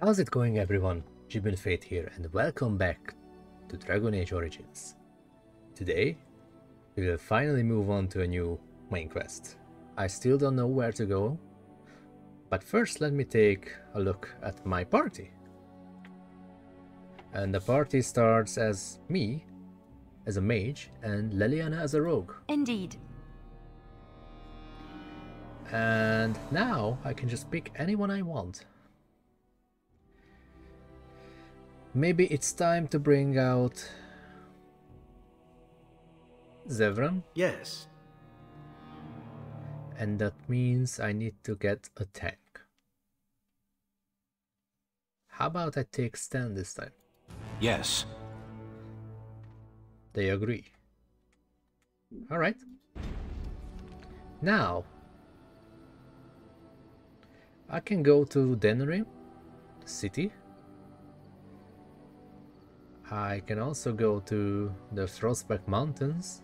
How's it going everyone, Jibunfade here and welcome back to Dragon Age Origins. Today, we will finally move on to a new main quest. I still don't know where to go, but first let me take a look at my party. And the party starts as me, as a mage, and Leliana as a rogue. Indeed. And now I can just pick anyone I want. Maybe it's time to bring out Zevran? Yes. And that means I need to get a tank. How about I take Sten this time? Yes. They agree. Alright. Now I can go to Denerim, the city. I can also go to the Frostback Mountains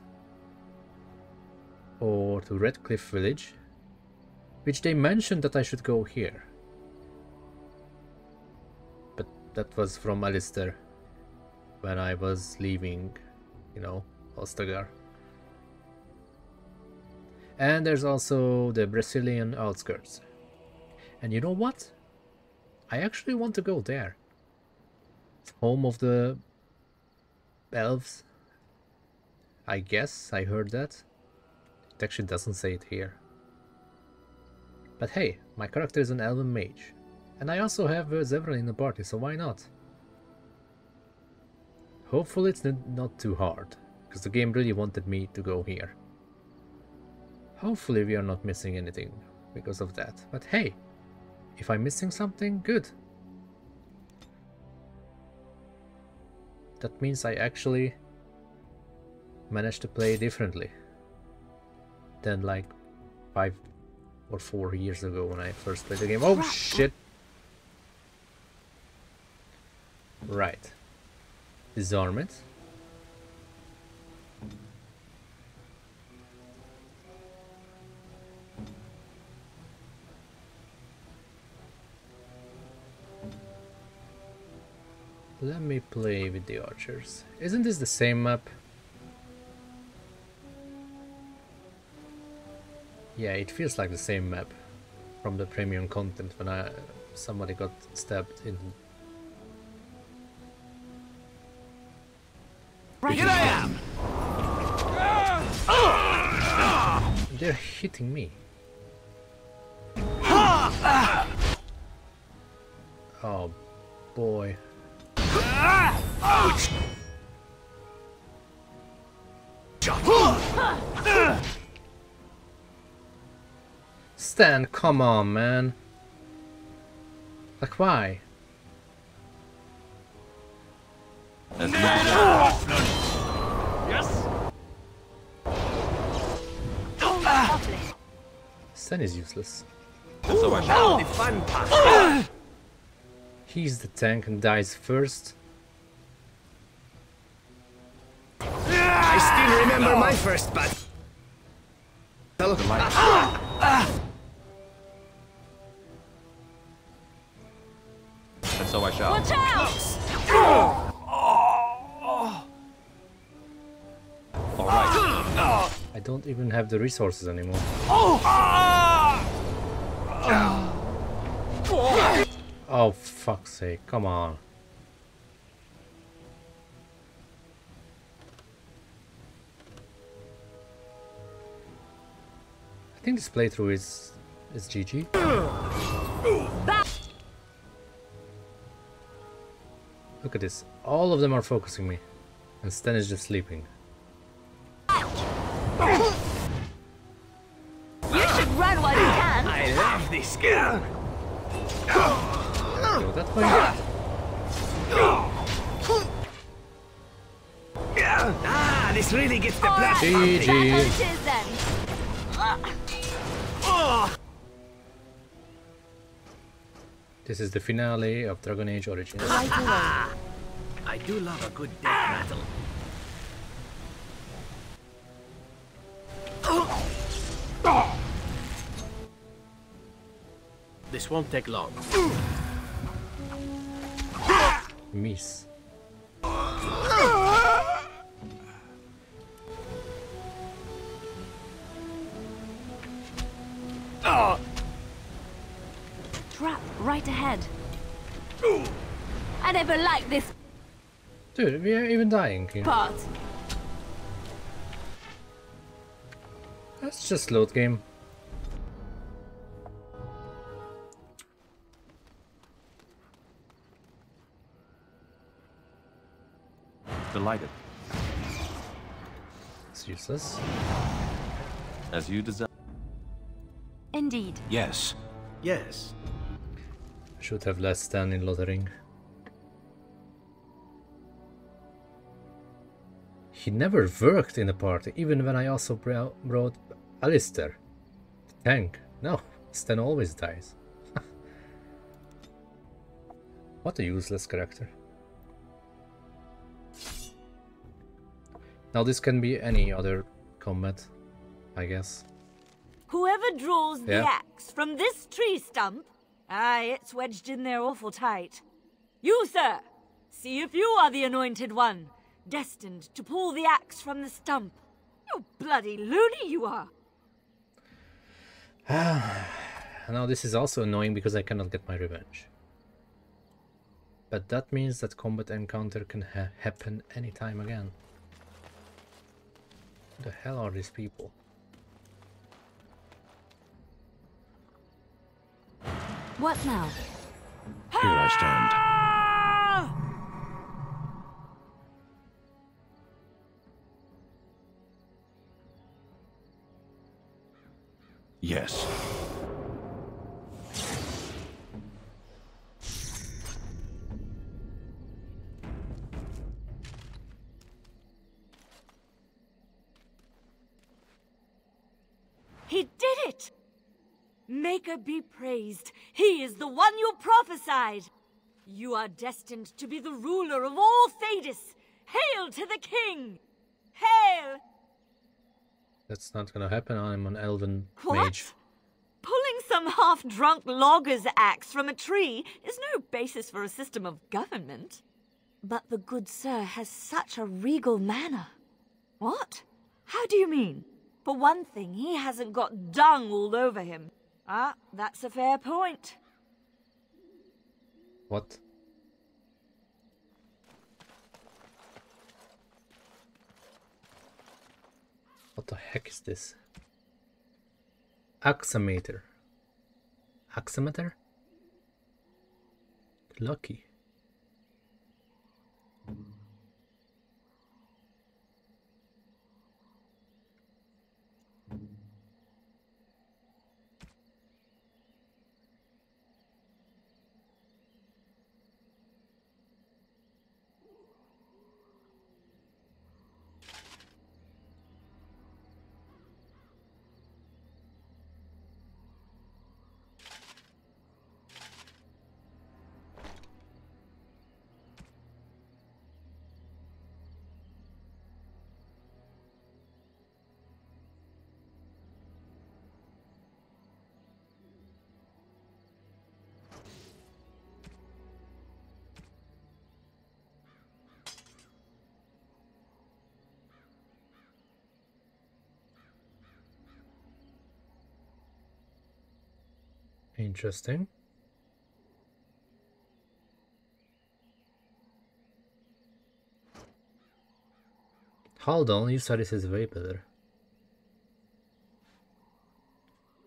or to Redcliff Village, which they mentioned that I should go here, but that was from Alistair when I was leaving, you know, Ostagar. And there's also the Brecilian outskirts, and you know what? I actually want to go there. It's home of the elves, I guess. I heard that. It actually doesn't say it here, but hey, my character is an elven mage and I also have Zevran in the party, so why not? Hopefully it's not too hard, because the game really wanted me to go here. Hopefully we are not missing anything because of that, but hey, if I'm missing something, good. That means I actually managed to play differently than like 5 or 4 years ago when I first played the game. Oh shit! Right. Disarm it. Let me play with the archers. Isn't this the same map? Yeah, it feels like the same map from the premium content when somebody got stabbed in. Right here I am. They're hitting me. Oh boy. Stan, come on, man. Like, why? Yes. Stan is useless. He's the tank and dies first. I still remember my first battle. And so I shall. Watch out! All right. I don't even have the resources anymore. Oh fuck's sake! Come on. I think this playthrough is GG. Look at this. All of them are focusing me. And Sten is just sleeping. You should run while you can. I love this girl. Go that way. Ah, this really gets the blood. GG. This is the finale of Dragon Age Origins. I do love a good death battle. This won't take long. miss. Trap right ahead. I never liked this. Dude, we are even dying here. Part. That's just load game. Delighted. It's useless. As you desire. Indeed. Yes. Yes. I should have less Sten in loitering. He never worked in a party, even when I also brought Alistair. The tank. No, Sten always dies. What a useless character. Now this can be any other combat, I guess. Whoever draws the axe from this tree stump, aye, it's wedged in there awful tight. You, sir, see if you are the anointed one, destined to pull the axe from the stump. You bloody loony you are. Now this is also annoying because I cannot get my revenge. But that means that combat encounter can happen anytime again. Who the hell are these people? What now? Here I stand. Yes. He did it! Maker be praised. He is the one you prophesied. You are destined to be the ruler of all Thedas. Hail to the king! Hail! That's not gonna happen. I'm an elven mage. Pulling some half-drunk logger's axe from a tree is no basis for a system of government. But the good sir has such a regal manner. What? How do you mean? For one thing, he hasn't got dung all over him. Ah, that's a fair point. What? What the heck is this? Axometer. Axometer? Lucky. Interesting. Hold on, you said this is way better.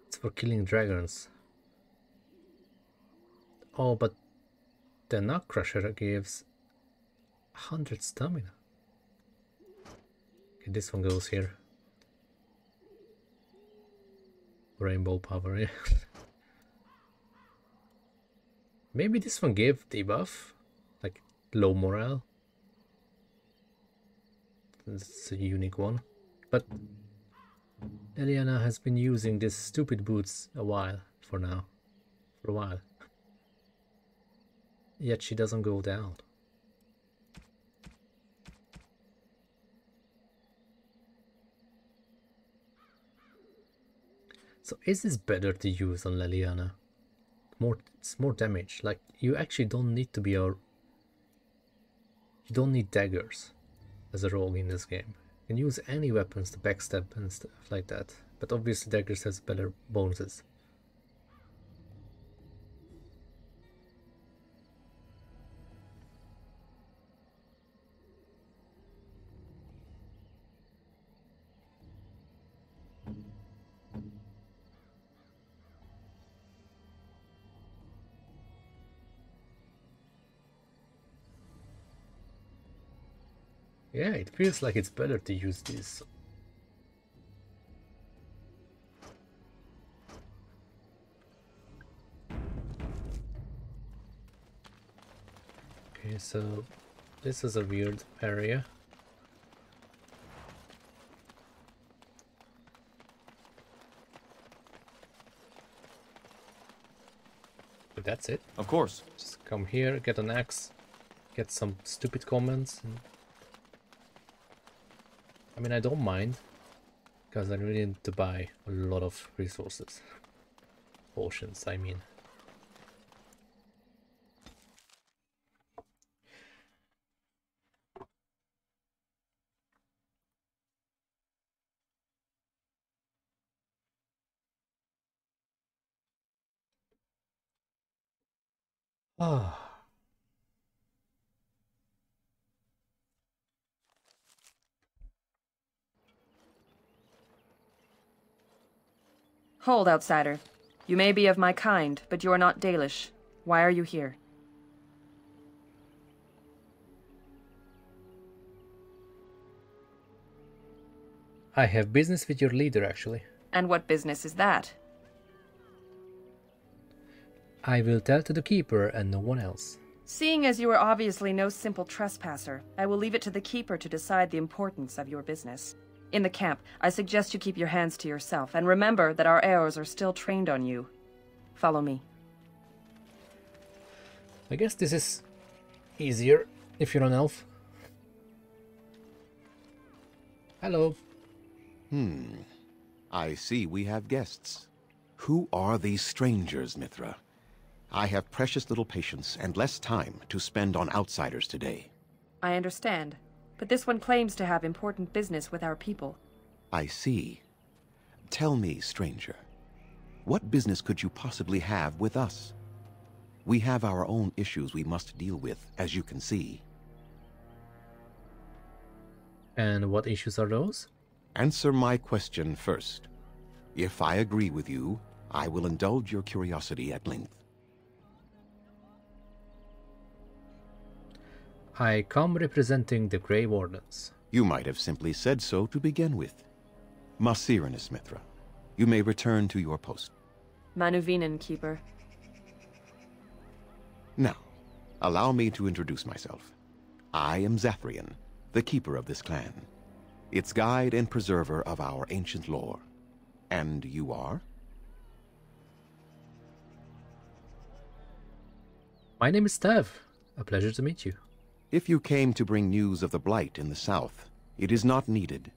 It's for killing dragons. Oh, but the Nut Crusher gives 100 stamina. Okay, this one goes here. Rainbow power, yeah. Maybe this one gave debuff, like low morale. It's a unique one. But Leliana has been using these stupid boots a while for now. For a while. Yet she doesn't go down. So is this better to use on Leliana? It's more damage. Like, you actually don't need to be a You don't need daggers as a role in this game. You can use any weapons to backstab and stuff like that, but obviously daggers has better bonuses. Yeah, it feels like it's better to use this. Okay, so this is a weird area. But that's it. Of course. Just come here, get an axe, get some stupid comments. And I mean, I don't mind, because I really need to buy a lot of resources. Potions, I mean. Ah. Hold, outsider. You may be of my kind, but you are not Dalish. Why are you here? I have business with your leader, actually. And what business is that? I will tell to the Keeper and no one else. Seeing as you are obviously no simple trespasser, I will leave it to the Keeper to decide the importance of your business. In the camp, I suggest you keep your hands to yourself, and remember that our arrows are still trained on you. Follow me. I guess this is easier if you're an elf. Hello. I see we have guests. Who are these strangers, Mithra? I have precious little patience and less time to spend on outsiders today. I understand. But this one claims to have important business with our people. I see. Tell me, stranger, what business could you possibly have with us? We have our own issues we must deal with, as you can see. And what issues are those? Answer my question first. If I agree with you, I will indulge your curiosity at length. I come representing the Grey Wardens. You might have simply said so to begin with. Masirinus Mithra, you may return to your post. Manuvinan, Keeper. Now, allow me to introduce myself. I am Zathrian, the Keeper of this clan, its guide and preserver of our ancient lore. And you are? My name is Tav. A pleasure to meet you. If you came to bring news of the Blight in the south, it is not needed.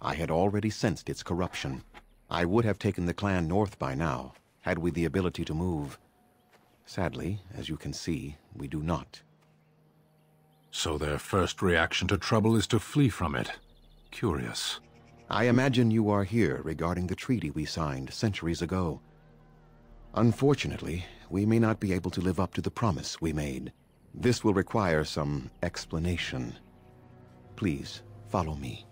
I had already sensed its corruption. I would have taken the clan north by now, had we the ability to move. Sadly, as you can see, we do not. So their first reaction to trouble is to flee from it. Curious. I imagine you are here regarding the treaty we signed centuries ago. Unfortunately, we may not be able to live up to the promise we made. This will require some explanation. Please, follow me.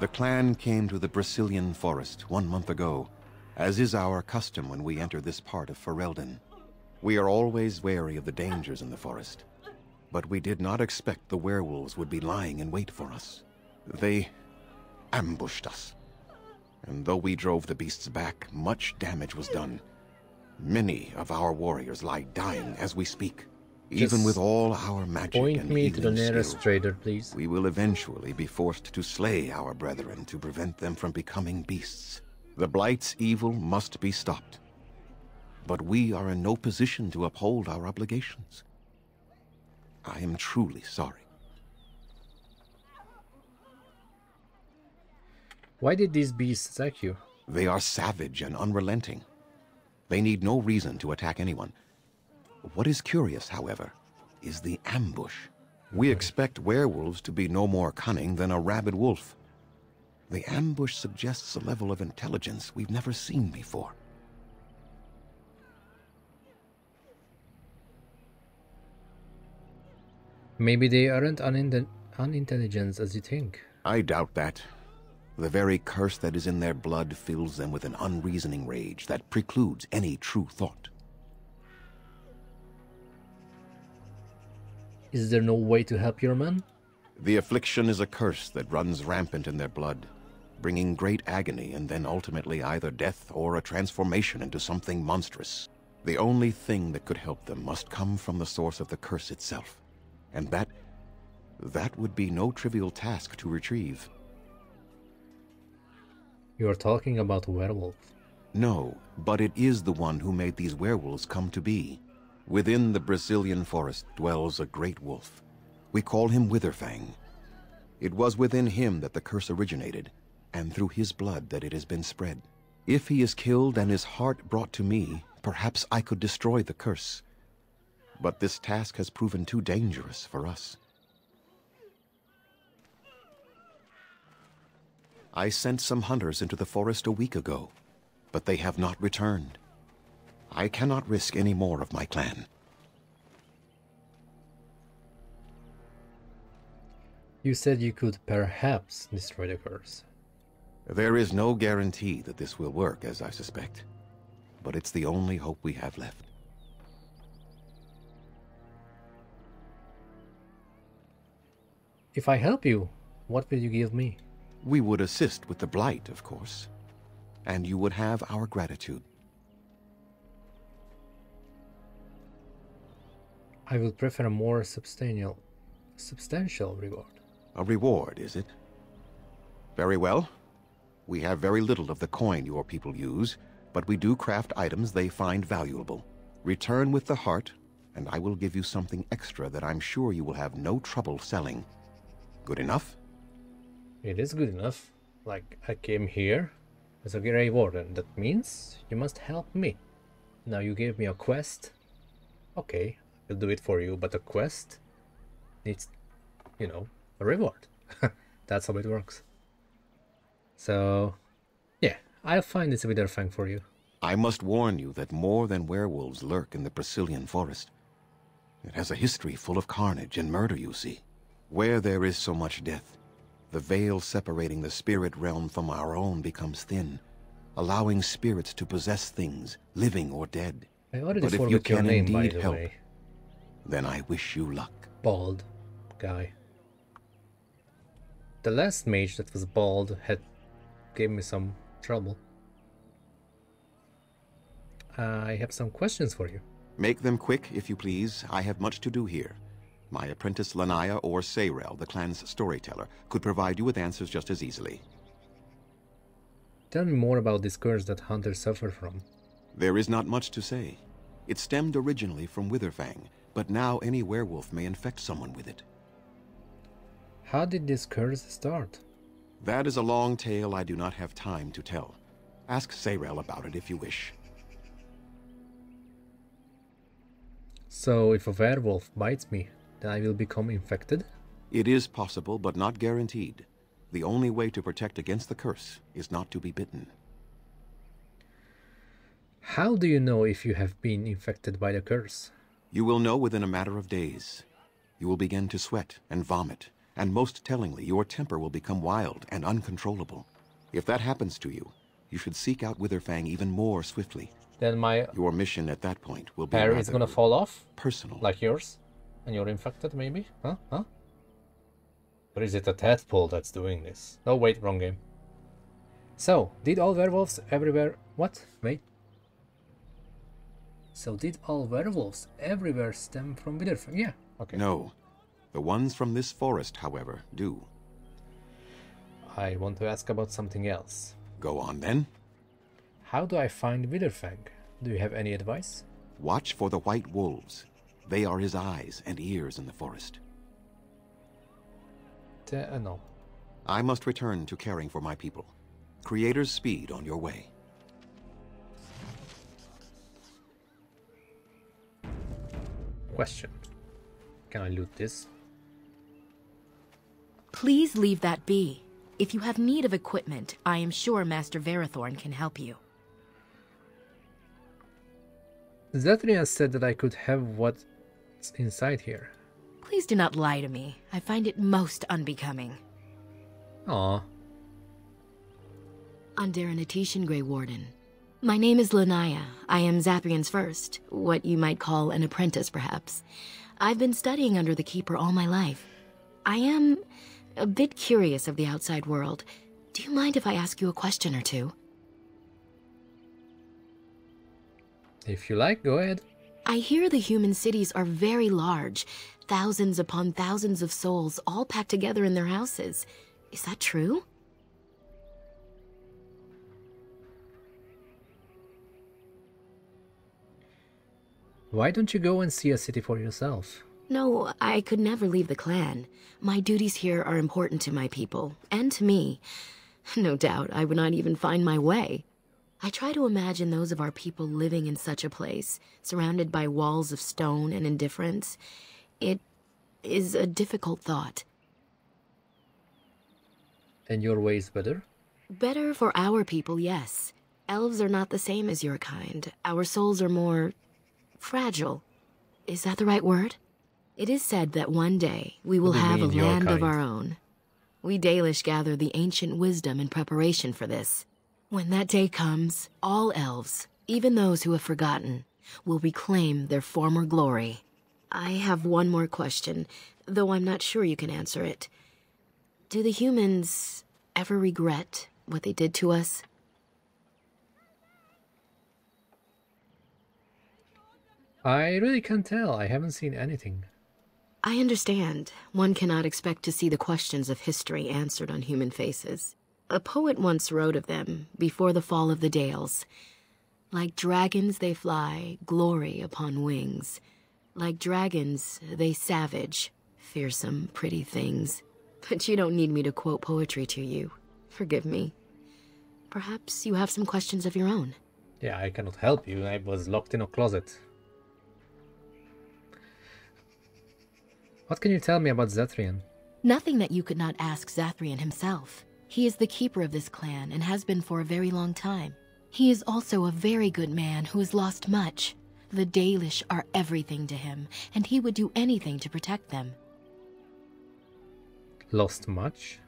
The clan came to the Brecilian Forest 1 month ago, as is our custom when we enter this part of Ferelden. We are always wary of the dangers in the forest, but we did not expect the werewolves would be lying in wait for us. They ambushed us, and though we drove the beasts back, much damage was done. Many of our warriors lie dying as we speak. Just even with all our magic and healing skills, we will eventually be forced to slay our brethren to prevent them from becoming beasts. The Blight's evil must be stopped, but we are in no position to uphold our obligations. I am truly sorry. Why did these beasts attack you? They are savage and unrelenting. They need no reason to attack anyone. What is curious, however, is the ambush. We expect werewolves to be no more cunning than a rabid wolf. The ambush suggests a level of intelligence we've never seen before. Maybe they aren't unintelligent as you think. I doubt that. The very curse that is in their blood fills them with an unreasoning rage that precludes any true thought. Is there no way to help your men? The affliction is a curse that runs rampant in their blood, bringing great agony and then ultimately either death or a transformation into something monstrous. The only thing that could help them must come from the source of the curse itself, and that would be no trivial task to retrieve. You're talking about a werewolf. No, but it is the one who made these werewolves come to be. Within the Brecilian Forest dwells a great wolf. We call him Witherfang. It was within him that the curse originated, and through his blood that it has been spread. If he is killed and his heart brought to me, perhaps I could destroy the curse. But this task has proven too dangerous for us. I sent some hunters into the forest a week ago, but they have not returned. I cannot risk any more of my clan. You said you could perhaps destroy the curse. There is no guarantee that this will work, as I suspect, but it's the only hope we have left. If I help you, what will you give me? We would assist with the Blight, of course, and you would have our gratitude. I would prefer a more substantial reward. A reward, is it? Very well. We have very little of the coin your people use, but we do craft items they find valuable. Return with the heart, and I will give you something extra that I'm sure you will have no trouble selling. Good enough? It is good enough. Like, I came here as a Grey Warden. That means you must help me. Now you gave me a quest. Okay. I'll do it for you, but the quest needs, you know, a reward. That's how it works. So, yeah, I'll find this Witherfang for you. I must warn you that more than werewolves lurk in the Brecilian Forest. It has a history full of carnage and murder, you see. Where there is so much death, the veil separating the spirit realm from our own becomes thin, allowing spirits to possess things, living or dead. I already forgot your name, by the way. Then I wish you luck. Bald guy. The last mage that was bald had gave me some trouble. I have some questions for you. Make them quick, if you please. I have much to do here. My apprentice Lanaya or Sarel, the clan's storyteller, could provide you with answers just as easily. Tell me more about this curse that hunters suffer from. There is not much to say. It stemmed originally from Witherfang, but now any werewolf may infect someone with it. How did this curse start? That is a long tale I do not have time to tell. Ask Sarel about it if you wish. So if a werewolf bites me, then I will become infected? It is possible, but not guaranteed. The only way to protect against the curse is not to be bitten. How do you know if you have been infected by the curse? You will know within a matter of days. You will begin to sweat and vomit, and most tellingly, your temper will become wild and uncontrollable. If that happens to you, you should seek out Witherfang even more swiftly. Then your mission at that point will be hair is gonna fall off? Personal. Like yours? And you're infected, maybe? Huh? Huh? Or is it a tadpole that's doing this? No, wait, wrong game. So, did all werewolves everywhere... What? Wait. So did all werewolves everywhere stem from Witherfang? Yeah, okay. No. The ones from this forest, however, do. I want to ask about something else. Go on, then. How do I find Witherfang? Do you have any advice? Watch for the white wolves. They are his eyes and ears in the forest. No. I must return to caring for my people. Creator's speed on your way. Question. Can I loot this? Please leave that be. If you have need of equipment, I am sure Master Varathorn can help you. Zathrian said that I could have what's inside here. Please do not lie to me. I find it most unbecoming. Aww. Underanatitian, Grey Warden. My name is Lanaya. I am Zathrian's first, what you might call an apprentice, perhaps. I've been studying under the Keeper all my life. I am a bit curious of the outside world. Do you mind if I ask you a question or two? If you like, go ahead. I hear the human cities are very large. Thousands upon thousands of souls, all packed together in their houses. Is that true? Why don't you go and see a city for yourself? No, I could never leave the clan. My duties here are important to my people, and to me. No doubt, I would not even find my way. I try to imagine those of our people living in such a place, surrounded by walls of stone and indifference. It is a difficult thought. And your way is better? Better for our people, yes. Elves are not the same as your kind. Our souls are more... fragile. Is that the right word? It is said that one day we will have a land of our own. We Dalish gather the ancient wisdom in preparation for this. When that day comes, all elves, even those who have forgotten, will reclaim their former glory. I have one more question, though I'm not sure you can answer it. Do the humans ever regret what they did to us? I really can't tell. I haven't seen anything. I understand. One cannot expect to see the questions of history answered on human faces. A poet once wrote of them, before the fall of the Dales. Like dragons they fly, glory upon wings. Like dragons they savage, fearsome, pretty things. But you don't need me to quote poetry to you. Forgive me. Perhaps you have some questions of your own. Yeah, I cannot help you. I was locked in a closet. What can you tell me about Zathrian? Nothing that you could not ask Zathrian himself. He is the keeper of this clan and has been for a very long time. He is also a very good man who has lost much. The Dalish are everything to him, and he would do anything to protect them. Lost much?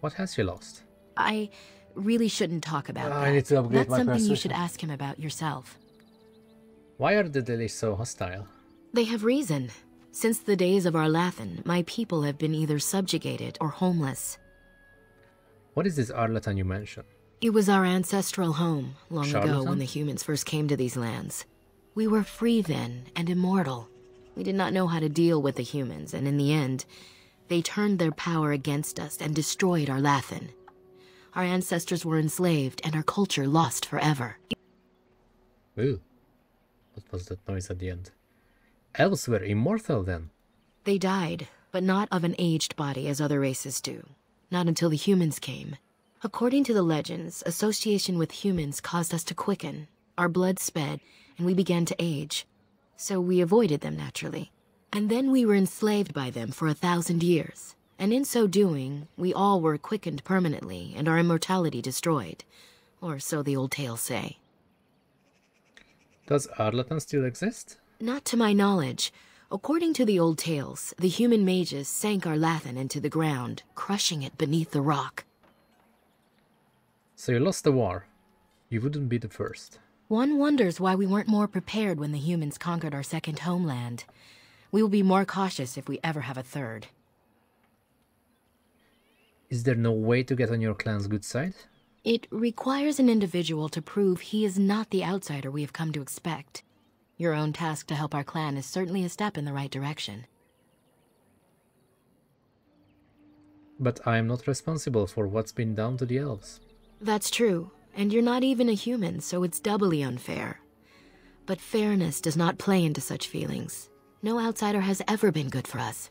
What has he lost? I really shouldn't talk about that. I need to upgrade my perception. That's something you should ask him about yourself. Why are the Dalish so hostile? They have reason. Since the days of Arlathan, my people have been either subjugated or homeless. What is this Arlathan you mentioned? It was our ancestral home, long ago when the humans first came to these lands. We were free then, and immortal. We did not know how to deal with the humans, and in the end, they turned their power against us and destroyed Arlathan. Our ancestors were enslaved, and our culture lost forever. Ooh. What was that noise at the end? Elves were immortal then. They died, but not of an aged body as other races do. Not until the humans came. According to the legends, association with humans caused us to quicken. Our blood sped, and we began to age. So we avoided them naturally. And then we were enslaved by them for 1,000 years. And in so doing, we all were quickened permanently and our immortality destroyed. Or so the old tales say. Does Arlathan still exist? Not to my knowledge. According to the old tales, the human mages sank Arlathan into the ground, crushing it beneath the rock. So you lost the war. You wouldn't be the first. One wonders why we weren't more prepared when the humans conquered our second homeland. We will be more cautious if we ever have a third. Is there no way to get on your clan's good side? It requires an individual to prove he is not the outsider we have come to expect. Your own task to help our clan is certainly a step in the right direction. But I am not responsible for what's been done to the elves. That's true, and you're not even a human, so it's doubly unfair. But fairness does not play into such feelings. No outsider has ever been good for us.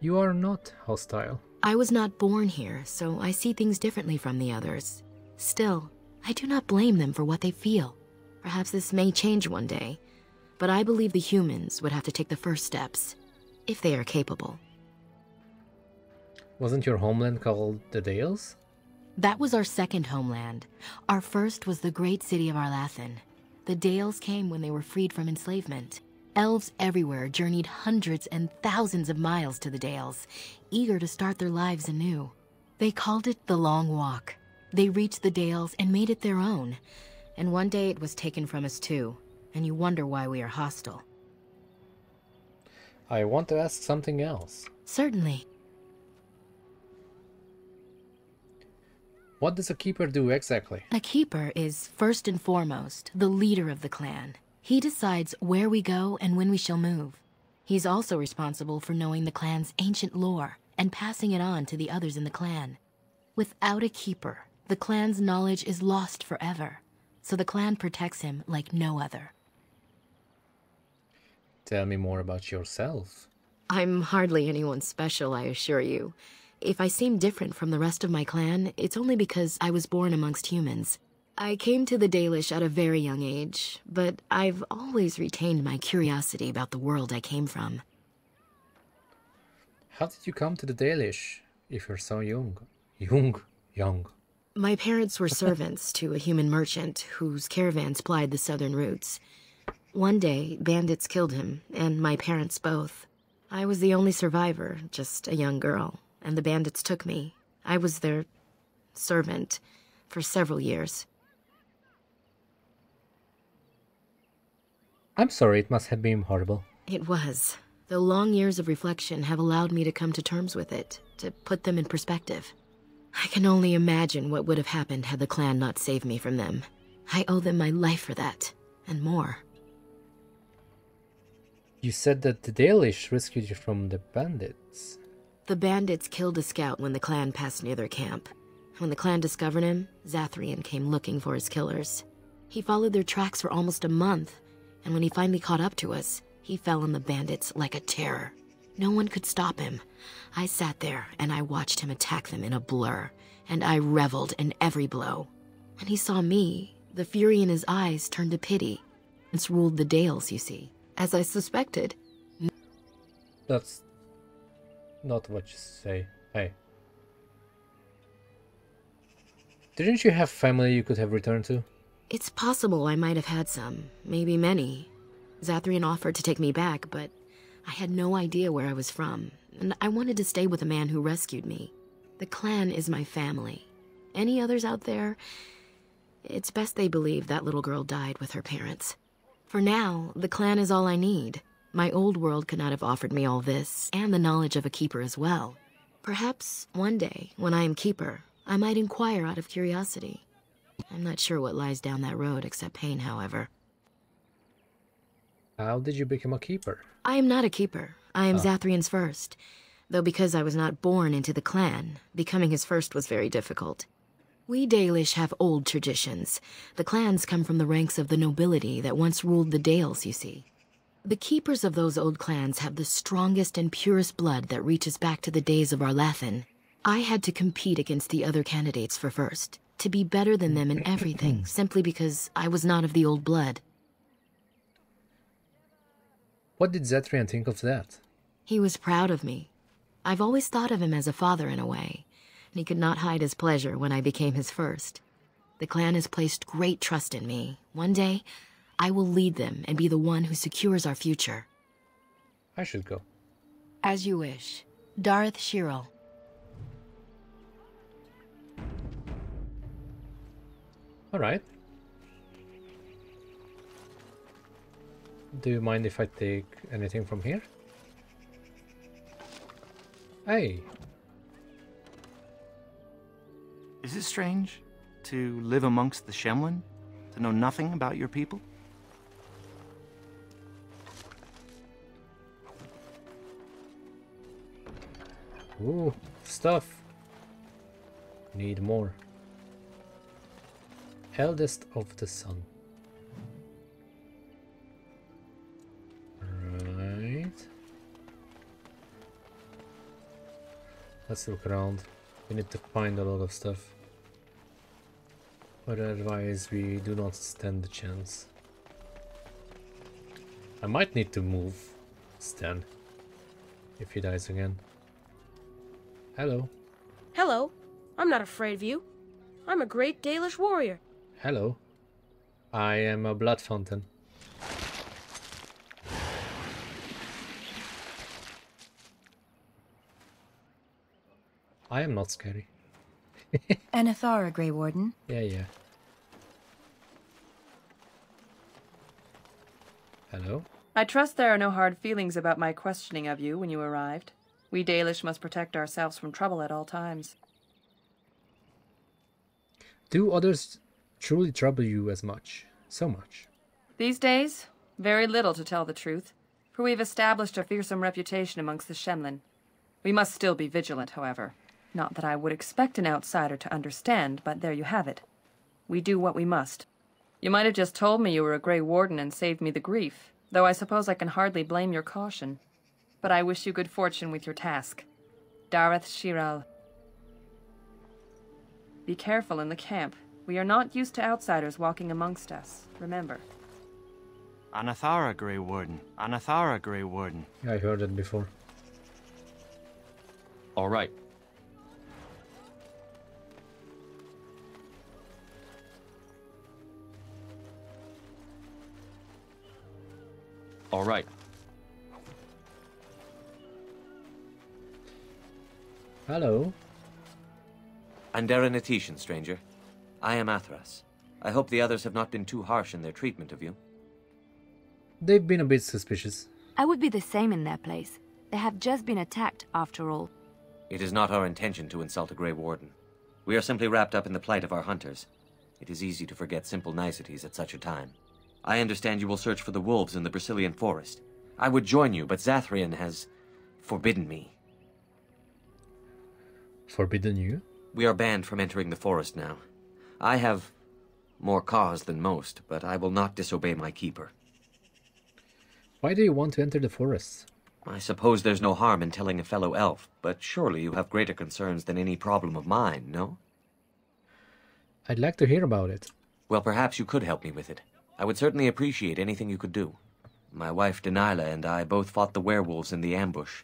You are not hostile. I was not born here, so I see things differently from the others. Still, I do not blame them for what they feel. Perhaps this may change one day, but I believe the humans would have to take the first steps, if they are capable. Wasn't your homeland called the Dales? That was our second homeland. Our first was the great city of Arlathan. The Dales came when they were freed from enslavement. Elves everywhere journeyed hundreds and thousands of miles to the Dales, eager to start their lives anew. They called it the Long Walk. They reached the Dales and made it their own. And one day it was taken from us too, and you wonder why we are hostile. I want to ask something else. Certainly. What does a keeper do exactly? A keeper is, first and foremost, the leader of the clan. He decides where we go and when we shall move. He's also responsible for knowing the clan's ancient lore and passing it on to the others in the clan. Without a keeper, the clan's knowledge is lost forever, so the clan protects him like no other. Tell me more about yourself. I'm hardly anyone special, I assure you. If I seem different from the rest of my clan, it's only because I was born amongst humans. I came to the Dalish at a very young age, but I've always retained my curiosity about the world I came from. How did you come to the Dalish, if you're so young? Young. My parents were servants to a human merchant whose caravans plied the southern routes. One day, bandits killed him, and my parents both. I was the only survivor, just a young girl. And the bandits took me. I was their servant for several years. I'm sorry, it must have been horrible. It was. Though long years of reflection have allowed me to come to terms with it, to put them in perspective. I can only imagine what would have happened had the clan not saved me from them. I owe them my life for that, and more. You said that the Dalish rescued you from the bandits. The bandits killed a scout when the clan passed near their camp. When the clan discovered him, Zathrian came looking for his killers. He followed their tracks for almost a month, and when he finally caught up to us, he fell on the bandits like a terror. No one could stop him. I sat there and I watched him attack them in a blur, and I reveled in every blow. When he saw me, the fury in his eyes turned to pity. It's ruled the Dales, you see, as I suspected. That's not what you say. Hey. Didn't you have family you could have returned to? It's possible I might have had some. Maybe many. Zathrian offered to take me back, but I had no idea where I was from, and I wanted to stay with the man who rescued me. The clan is my family. Any others out there? It's best they believe that little girl died with her parents. For now, the clan is all I need. My old world could not have offered me all this, and the knowledge of a keeper as well. Perhaps one day, when I am keeper, I might inquire out of curiosity. I'm not sure what lies down that road except pain, however. How did you become a keeper? I am not a keeper. I am Zathrian's first. Though because I was not born into the clan, becoming his first was very difficult. We Dalish have old traditions. The clans come from the ranks of the nobility that once ruled the Dales, you see. The keepers of those old clans have the strongest and purest blood that reaches back to the days of Arlathan. I had to compete against the other candidates for first, to be better than them in everything, simply because I was not of the old blood. What did Zathrian think of that? He was proud of me. I've always thought of him as a father in a way, and he could not hide his pleasure when I became his first. The clan has placed great trust in me. One day, I will lead them and be the one who secures our future. I should go. As you wish. Darth Shirel. All right. Do you mind if I take anything from here? Hey. Is it strange to live amongst the Shemlen, to know nothing about your people? Ooh, stuff. Need more. Eldest of the Sun. Right. Let's look around. We need to find a lot of stuff. Otherwise we do not stand the chance. I might need to move Sten if he dies again. Hello. Hello. I'm not afraid of you. I'm a great Dalish warrior. Hello. I am a blood fountain. I am not scary. Anathara, Grey Warden. Yeah, yeah. Hello? I trust there are no hard feelings about my questioning of you when you arrived. We Dalish must protect ourselves from trouble at all times. Do others truly trouble you as much? So much? These days, very little to tell the truth, for we've established a fearsome reputation amongst the Shemlen. We must still be vigilant, however. Not that I would expect an outsider to understand, but there you have it. We do what we must. You might have just told me you were a Grey Warden and saved me the grief, though I suppose I can hardly blame your caution. But I wish you good fortune with your task. Darath Shiral. Be careful in the camp. We are not used to outsiders walking amongst us, remember. Anathara, Grey Warden. Anathara, Grey Warden. Yeah, I heard it before. All right. All right. Hello. Andera Natitian, stranger. I am Athras. I hope the others have not been too harsh in their treatment of you. They've been a bit suspicious. I would be the same in their place. They have just been attacked, after all. It is not our intention to insult a Grey Warden. We are simply wrapped up in the plight of our hunters. It is easy to forget simple niceties at such a time. I understand you will search for the wolves in the Brecilian Forest. I would join you, but Zathrian has forbidden me. Forbidden you? We are banned from entering the forest now. I have more cause than most, but I will not disobey my keeper. Why do you want to enter the forest? I suppose there's no harm in telling a fellow elf, but surely you have greater concerns than any problem of mine, no? I'd like to hear about it. Well, perhaps you could help me with it. I would certainly appreciate anything you could do. My wife Danyla and I both fought the werewolves in the ambush.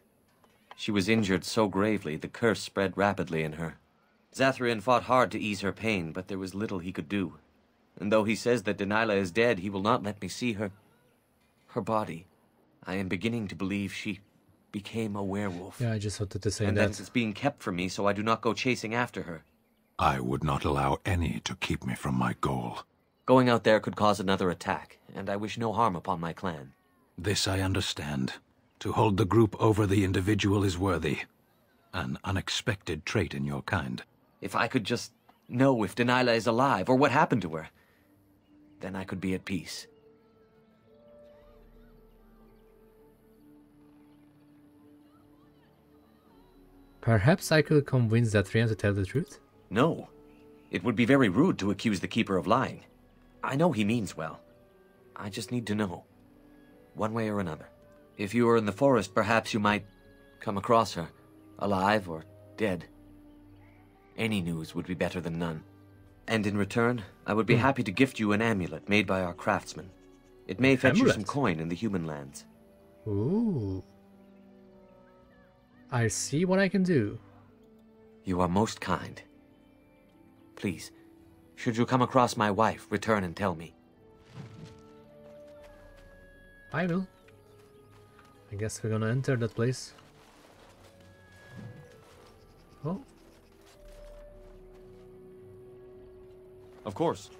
She was injured so gravely, the curse spread rapidly in her. Zathrian fought hard to ease her pain, but there was little he could do. And though he says that Danyla is dead, he will not let me see her. Her body. I am beginning to believe she became a werewolf. Yeah, I just wanted to say that. And that it's being kept from me, so I do not go chasing after her. I would not allow any to keep me from my goal. Going out there could cause another attack, and I wish no harm upon my clan. This I understand. To hold the group over the individual is worthy. An unexpected trait in your kind. If I could just know if Danyla is alive, or what happened to her, then I could be at peace. Perhaps I could convince Zathrian to tell the truth? No. It would be very rude to accuse the Keeper of lying. I know he means well. I just need to know, one way or another. If you were in the forest, perhaps you might come across her, alive or dead. Any news would be better than none. And in return, I would be happy to gift you an amulet made by our craftsmen. It may fetch you some coin in the human lands. Ooh. I see what I can do. You are most kind. Please. Should you come across my wife, return and tell me. I will. I guess we're gonna enter that place. Oh. Of course.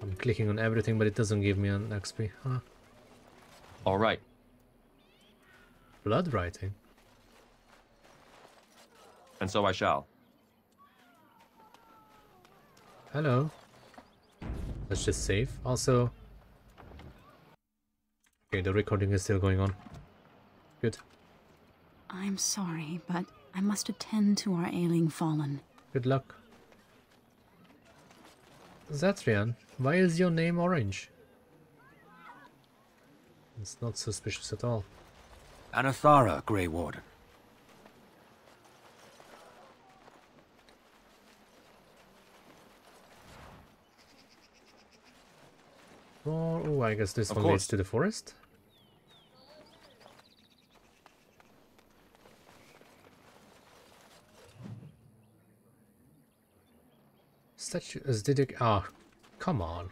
I'm clicking on everything, but it doesn't give me an XP, huh? Alright. Blood writing. And so I shall. Hello. Let's just save. Also... Okay, the recording is still going on. Good. I'm sorry, but I must attend to our ailing fallen. Good luck. Zathrian, why is your name orange? It's not suspicious at all. Anathara, Grey Warden. Oh, I guess this one leads to the forest. Statue as did it. Ah, come on.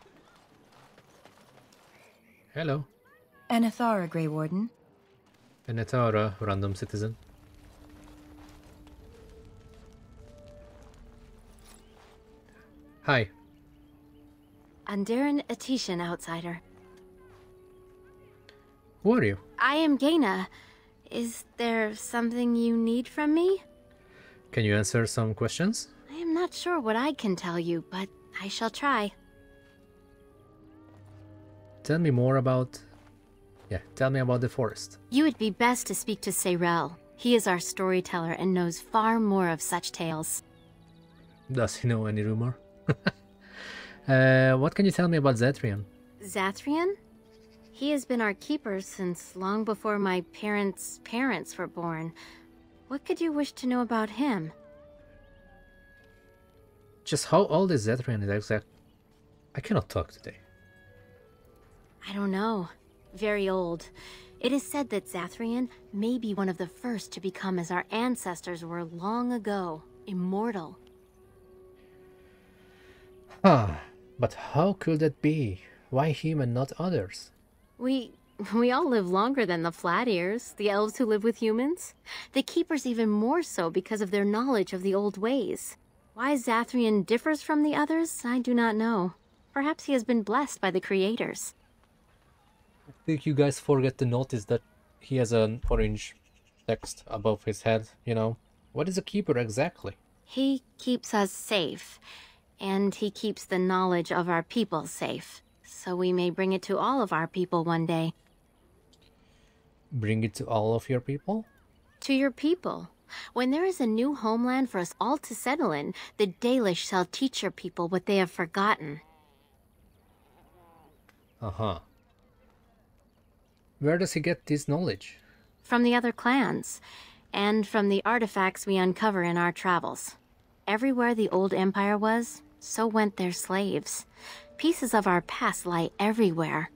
Hello. Anathara, Grey Warden. Anathara, random citizen. Hi. Andaran Atitian, outsider. Who are you? I am Gheyna. Is there something you need from me? Can you answer some questions? I am not sure what I can tell you, but I shall try. Tell me more about... Yeah, tell me about the forest. You would be best to speak to Sarel. He is our storyteller and knows far more of such tales. Does he know any rumor? What can you tell me about Zathrian? Zathrian? He has been our keeper since long before my parents' parents were born. What could you wish to know about him? Just how old is Zathrian exactly? I cannot talk today. I don't know. Very old. It is said that Zathrian may be one of the first to become as our ancestors were long ago, immortal. Ah, but how could that be? Why him and not others? We all live longer than the Flat-Ears, the elves who live with humans. The Keepers even more so because of their knowledge of the old ways. Why Zathrian differs from the others, I do not know. Perhaps he has been blessed by the creators. I think you guys forget to notice that he has an orange text above his head, you know. What is a keeper exactly? He keeps us safe, and he keeps the knowledge of our people safe, so we may bring it to all of our people one day. Bring it to all of your people? To your people. When there is a new homeland for us all to settle in, the Dalish shall teach your people what they have forgotten. Uh-huh. Where does he get this knowledge? From the other clans, and from the artifacts we uncover in our travels. Everywhere the old empire was, so went their slaves. Pieces of our past lie everywhere.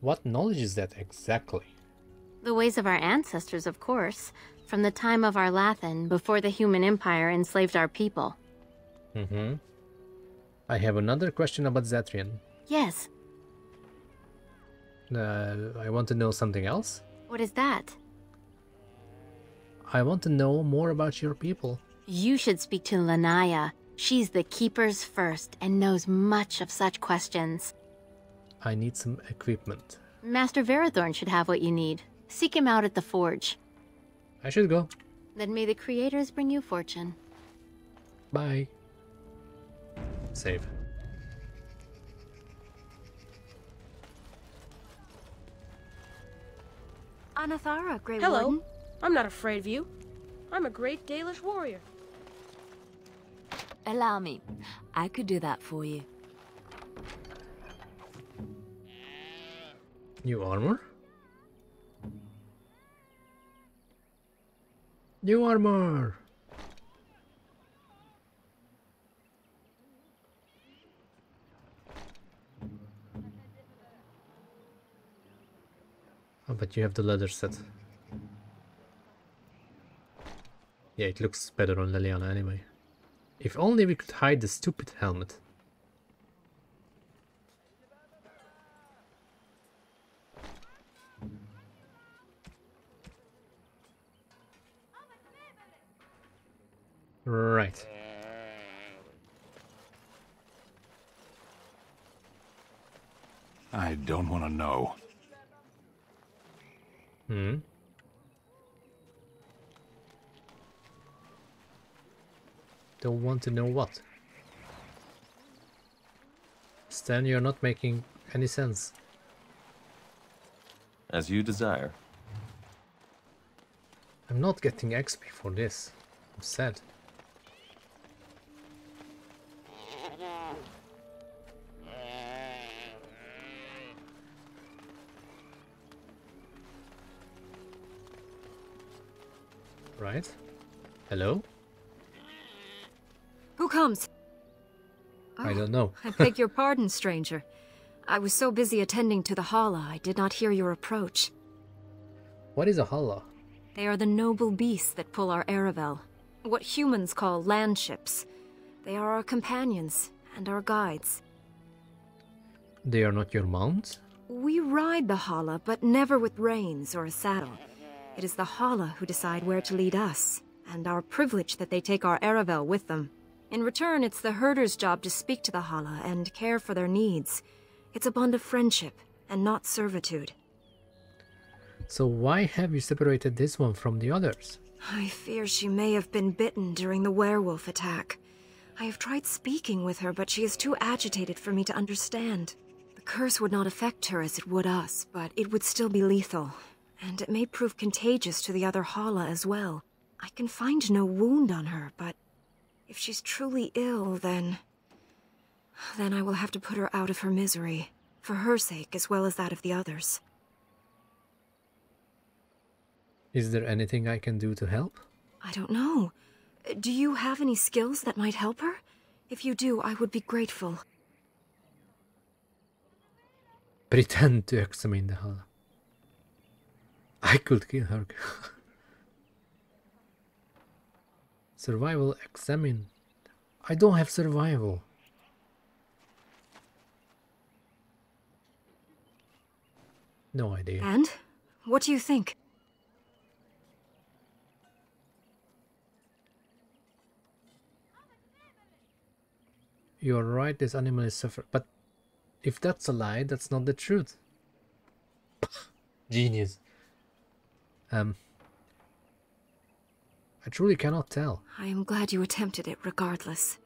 What knowledge is that exactly? The ways of our ancestors, of course, from the time of Arlathan, before the human empire enslaved our people. Mm-hmm. I have another question about Zathrian. Yes. I want to know something else. What is that? I want to know more about your people. You should speak to Lanaya. She's the keepers first and knows much of such questions. I need some equipment. Master Varathorn should have what you need. Seek him out at the forge. I should go. Then may the creators bring you fortune. Bye. Save. Anathara, Grey Warden. Hello. I'm not afraid of you. I'm a great Dalish warrior. Allow me. I could do that for you. New armor? New armor! Oh, but you have the leather set. Yeah, it looks better on Leliana anyway. If only we could hide the stupid helmet. Right. I don't want to know. Hmm? Don't want to know what? Sten, you're not making any sense. As you desire. I'm not getting XP for this. I'm sad. Right. Hello? Who comes? I don't know. I beg your pardon, stranger. I was so busy attending to the Hala, I did not hear your approach. What is a Hala? They are the noble beasts that pull our Aravel, what humans call land ships. They are our companions and our guides. They are not your mounts? We ride the Hala, but never with reins or a saddle. It is the Hala who decide where to lead us, and our privilege that they take our Aravel with them. In return, it's the herder's job to speak to the Hala and care for their needs. It's a bond of friendship, and not servitude. So why have you separated this one from the others? I fear she may have been bitten during the werewolf attack. I have tried speaking with her, but she is too agitated for me to understand. The curse would not affect her as it would us, but it would still be lethal. And it may prove contagious to the other Hala as well. I can find no wound on her, but if she's truly ill, then I will have to put her out of her misery. For her sake, as well as that of the others. Is there anything I can do to help? I don't know. Do you have any skills that might help her? If you do, I would be grateful. Pretend to examine the Hala. I could kill her. Survival, examine. I don't have survival. No idea. And? What do you think? You're right, this animal is suffering. But if that's a lie, that's not the truth. Genius. I truly cannot tell. I am glad you attempted it regardless.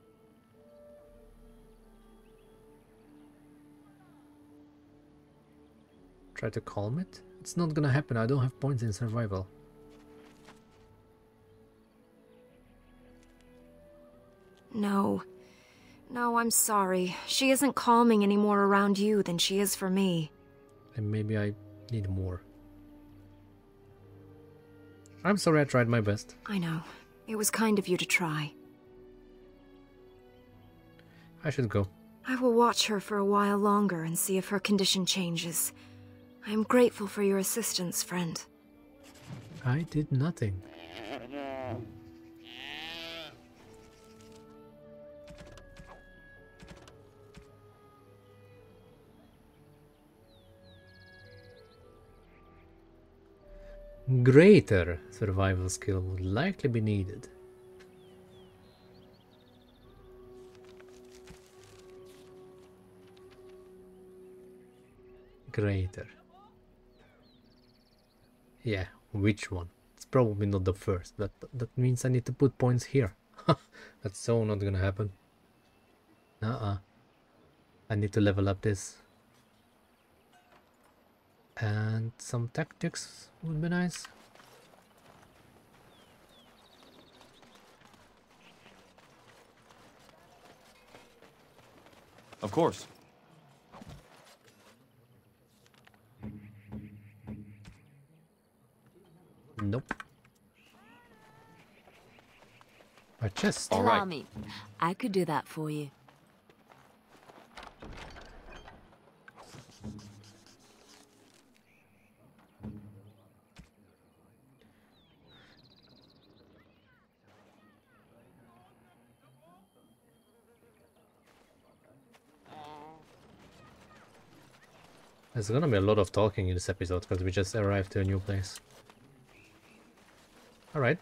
Try to calm it? It's not gonna happen, I don't have points in survival. No. No, I'm sorry. She isn't calming any more around you than she is for me. And maybe I need more. I'm sorry, I tried my best. I know. It was kind of you to try. I should go. I will watch her for a while longer and see if her condition changes. I am grateful for your assistance, friend. I did nothing. Greater survival skill would likely be needed. Greater. Yeah, which one? It's probably not the first, but that means I need to put points here. That's so not gonna happen. I need to level up this. And some tactics would be nice. Of course. Nope. My chest. All right. Me. I could do that for you. There's gonna be a lot of talking in this episode, because we just arrived to a new place. Alright,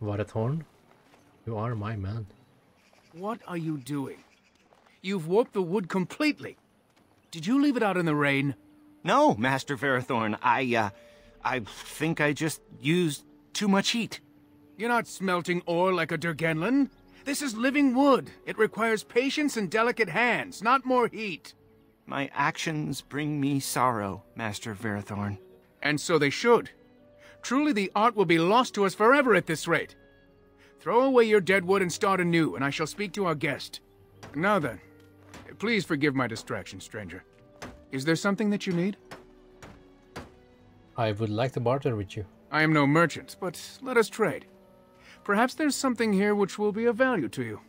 Varathorn, you are my man. What are you doing? You've warped the wood completely. Did you leave it out in the rain? No, Master Varathorn, I think I just used too much heat. You're not smelting ore like a Durgenlan. This is living wood. It requires patience and delicate hands, not more heat. My actions bring me sorrow, Master Varathorn. And so they should. Truly the art will be lost to us forever at this rate. Throw away your dead wood and start anew, and I shall speak to our guest. Now then, please forgive my distraction, stranger. Is there something that you need? I would like to barter with you. I am no merchant, but let us trade. Perhaps there's something here which will be of value to you.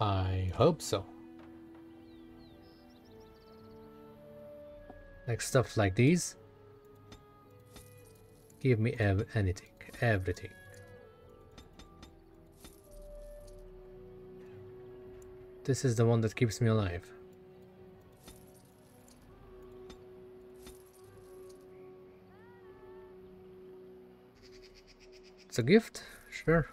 I hope so. Like stuff like these. Give me everything. This is the one that keeps me alive. It's a gift? Sure.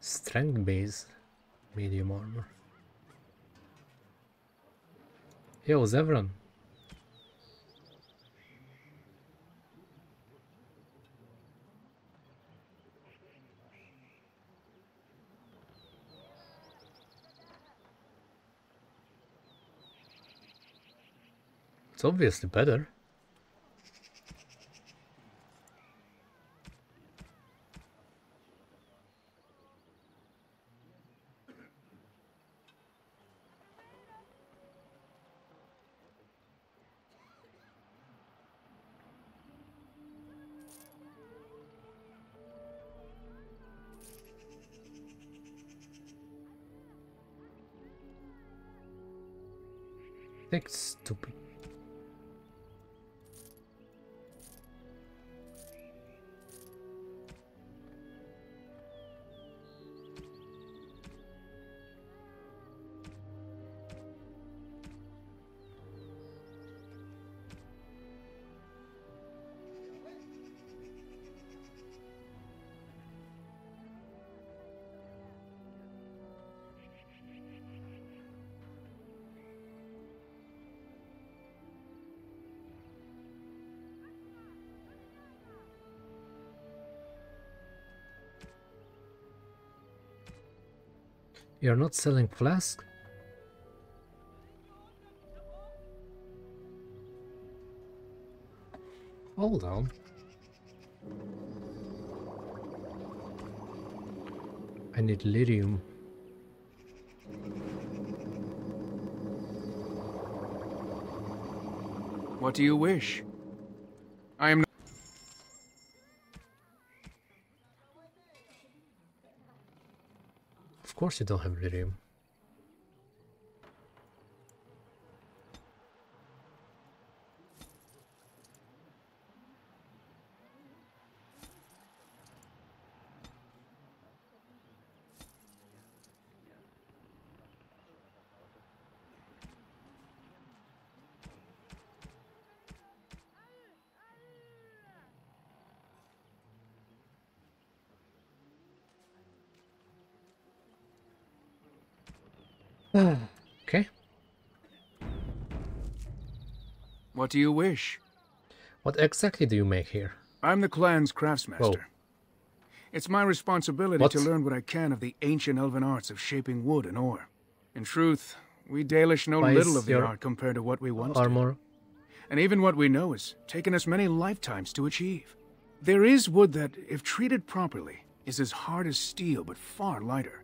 Strength base, medium armor. Yo, Zevran. It's obviously better. That's stupid. You're not selling flask? Hold on. I need lyrium. What do you wish? I am not. Of course you don't have lyrium. Okay. What do you wish? What exactly do you make here? I'm the clan's craftsmaster. Whoa. It's my responsibility to learn what I can of the ancient elven arts of shaping wood and ore. In truth, we Dalish know little of the art compared to what we once did. And even what we know has taken us many lifetimes to achieve. There is wood that, if treated properly, is as hard as steel but far lighter.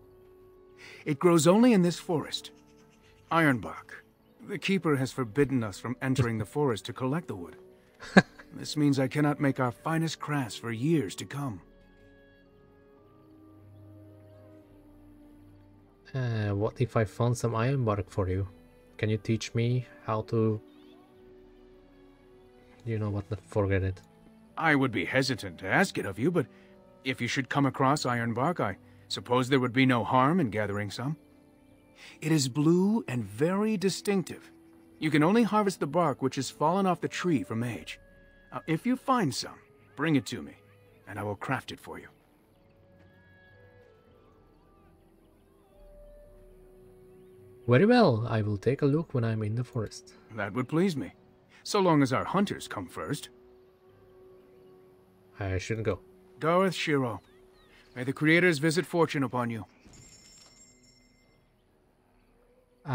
It grows only in this forest, Ironbark. The keeper has forbidden us from entering the forest to collect the wood. This means I cannot make our finest crafts for years to come. What if I found some Ironbark for you? Can you teach me how to... You know what, forget it. I would be hesitant to ask it of you, but if you should come across Ironbark, I... suppose there would be no harm in gathering some. It is blue and very distinctive. You can only harvest the bark which has fallen off the tree from age. Now, if you find some, bring it to me, and I will craft it for you. Very well, I will take a look when I'm in the forest. That would please me, so long as our hunters come first. I shouldn't go. Darth Shiro. May the creators visit fortune upon you.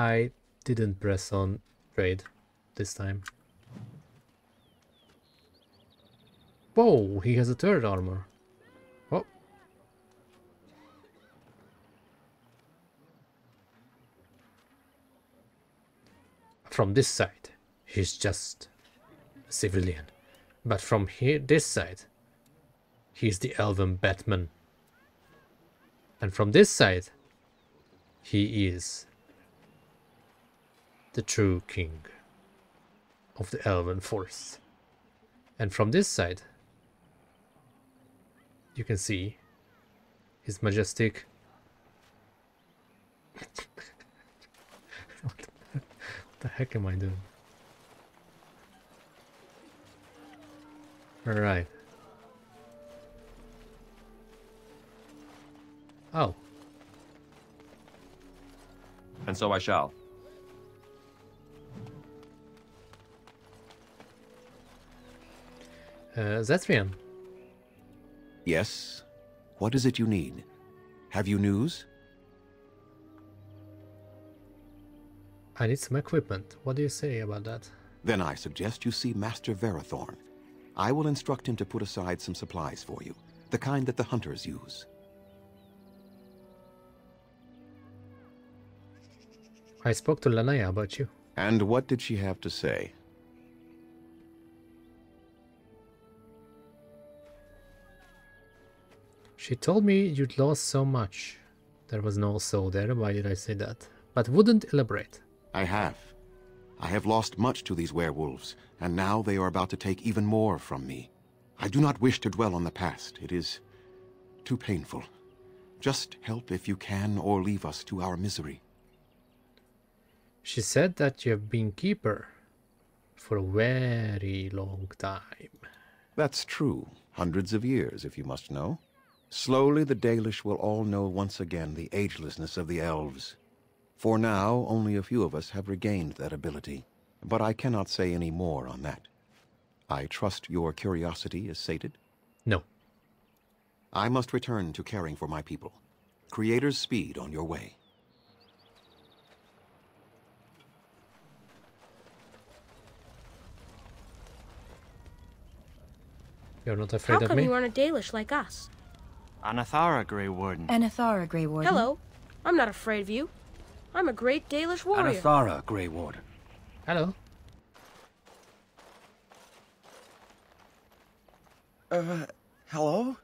I didn't press on trade. this time. Whoa, he has a turret armor. Oh. From this side, he's just a civilian. But from here, this side, he's the elven Batman. And from this side, he is the true king of the elven forest. And from this side, you can see his majestic what the heck am I doing? All right. Oh. And so I shall. Zathrian. Yes? What is it you need? Have you news? I need some equipment. What do you say about that? Then I suggest you see Master Varathorn. I will instruct him to put aside some supplies for you, the kind that the hunters use. I spoke to Lanaya about you. And what did she have to say? She told me you'd lost so much. There was no soul there, why did I say that? But wouldn't elaborate. I have. I have lost much to these werewolves, and now they are about to take even more from me. I do not wish to dwell on the past. It is too painful. Just help if you can, or leave us to our misery. She said that you have been keeper for a very long time. That's true. Hundreds of years, if you must know. Slowly the Dalish will all know once again the agelessness of the elves. For now, only a few of us have regained that ability, but I cannot say any more on that. I trust your curiosity is sated? No. I must return to caring for my people. Creator's speed on your way. You're not afraid of me? How come you aren't a Dalish like us? Anathara, Grey Warden. Anathara, Grey Warden. Hello. I'm not afraid of you. I'm a great Dalish warrior. Anathara, Grey Warden. Hello. Hello?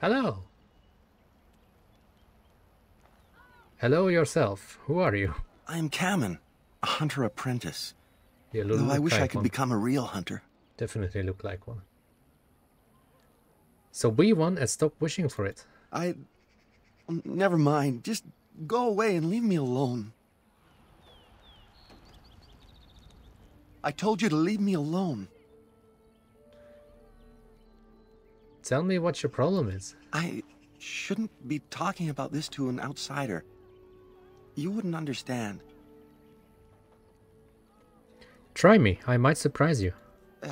Hello. Hello yourself. Who are you? I am Cammen, a hunter apprentice. You look like I wish I could become a real hunter. Definitely look like one. So we won and stop wishing for it. Never mind. Just go away and leave me alone. I told you to leave me alone. Tell me what your problem is. I shouldn't be talking about this to an outsider. You wouldn't understand. Try me. I might surprise you.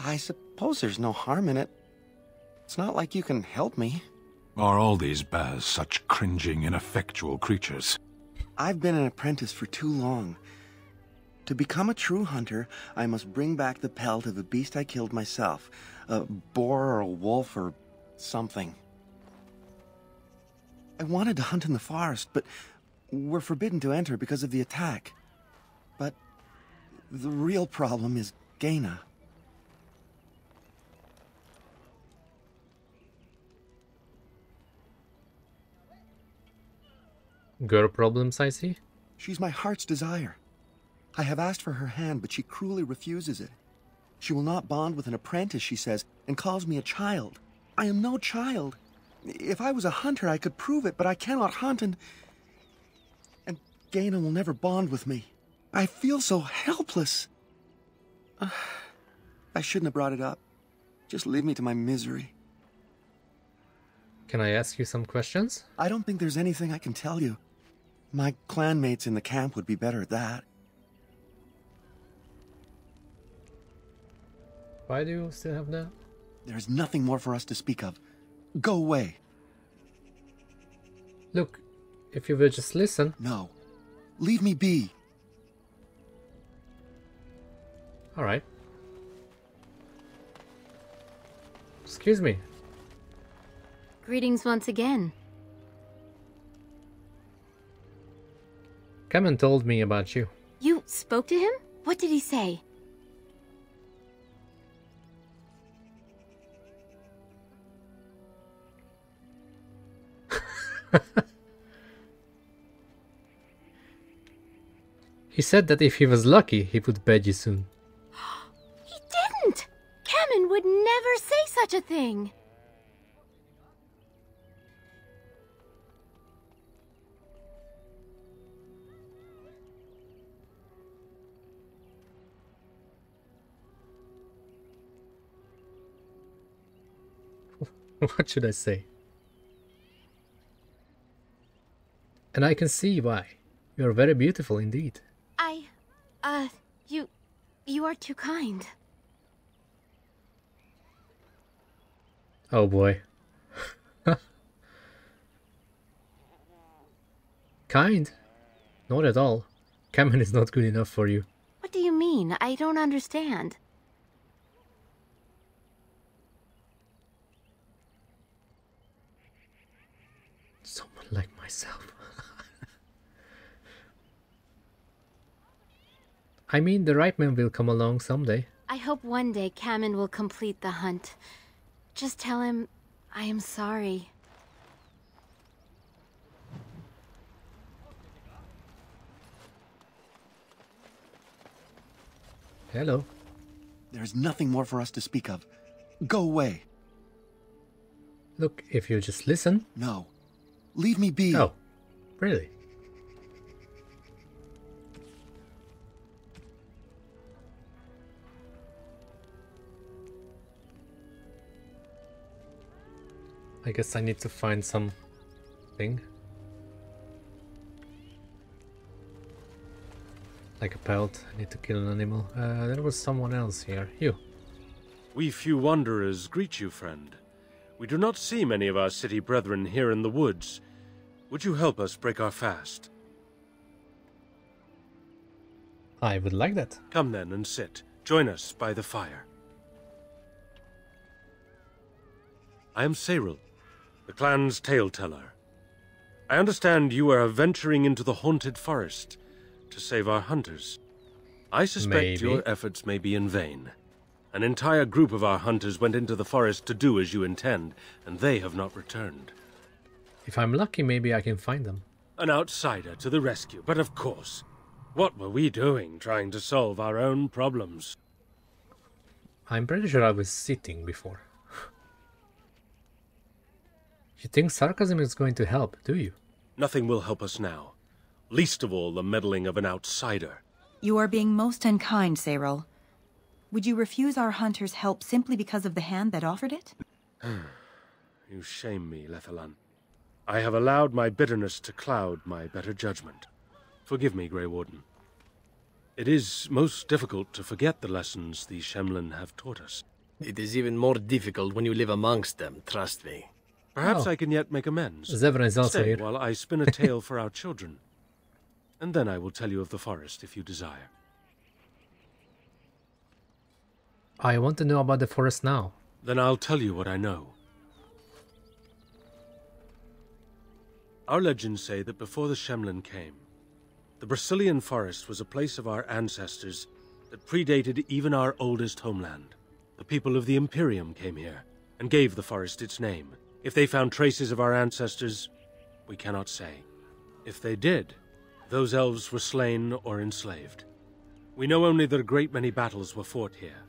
I suppose there's no harm in it. It's not like you can help me. Are all these bears such cringing, ineffectual creatures? I've been an apprentice for too long. To become a true hunter, I must bring back the pelt of a beast I killed myself. A boar or a wolf or something. I wanted to hunt in the forest, but we're forbidden to enter because of the attack. But the real problem is Gheyna. Girl problems, I see. She's my heart's desire. I have asked for her hand, but she cruelly refuses it. She will not bond with an apprentice, she says, and calls me a child. I am no child. If I was a hunter, I could prove it, but I cannot hunt, and Gheyna will never bond with me. I feel so helpless. I shouldn't have brought it up. Just leave me to my misery. Can I ask you some questions? I don't think there's anything I can tell you. My clanmates in the camp would be better at that. Why do you still have that? There's nothing more for us to speak of. Go away. Look, if you will just listen. No. Leave me be. Alright. Excuse me. Greetings once again. Cammen told me about you. You spoke to him? What did he say? He said that if he was lucky, he would bed you soon. He didn't! Cammen would never say such a thing! What should I say? And I can see why. You are very beautiful indeed. You are too kind. Oh boy. Kind? Not at all. Cammen is not good enough for you. What do you mean? I don't understand. Someone like myself. I mean, the right man will come along someday. I hope one day Cammen will complete the hunt. Just tell him I am sorry. Hello. There is nothing more for us to speak of. Go away. Look, if you just listen. No. Leave me be. Oh, really? I guess I need to find something. Like a pelt, I need to kill an animal. There was someone else here. You. We few wanderers greet you, friend. We do not see many of our city brethren here in the woods. Would you help us break our fast? I would like that. Come then and sit. Join us by the fire. I am Sarel, the clan's tale-teller. I understand you are venturing into the haunted forest to save our hunters. I suspect your efforts may be in vain. An entire group of our hunters went into the forest to do as you intend, and they have not returned. If I'm lucky, maybe I can find them. An outsider to the rescue, but of course. What were we doing trying to solve our own problems? I'm pretty sure I was sitting before. You think sarcasm is going to help, do you? Nothing will help us now. Least of all the meddling of an outsider. You are being most unkind, Sarel. Would you refuse our hunter's help simply because of the hand that offered it? You shame me, Lethalan. I have allowed my bitterness to cloud my better judgment. Forgive me, Grey Warden. It is most difficult to forget the lessons the Shemlen have taught us. It is even more difficult when you live amongst them, trust me. Perhaps I can yet make amends. Zevran is also here. While I spin a tale for our children. And then I will tell you of the forest if you desire. I want to know about the forest now. Then I'll tell you what I know. Our legends say that before the Shemlen came, the Brecilian Forest was a place of our ancestors that predated even our oldest homeland. The people of the Imperium came here and gave the forest its name. If they found traces of our ancestors, we cannot say. If they did, those elves were slain or enslaved. We know only that a great many battles were fought here.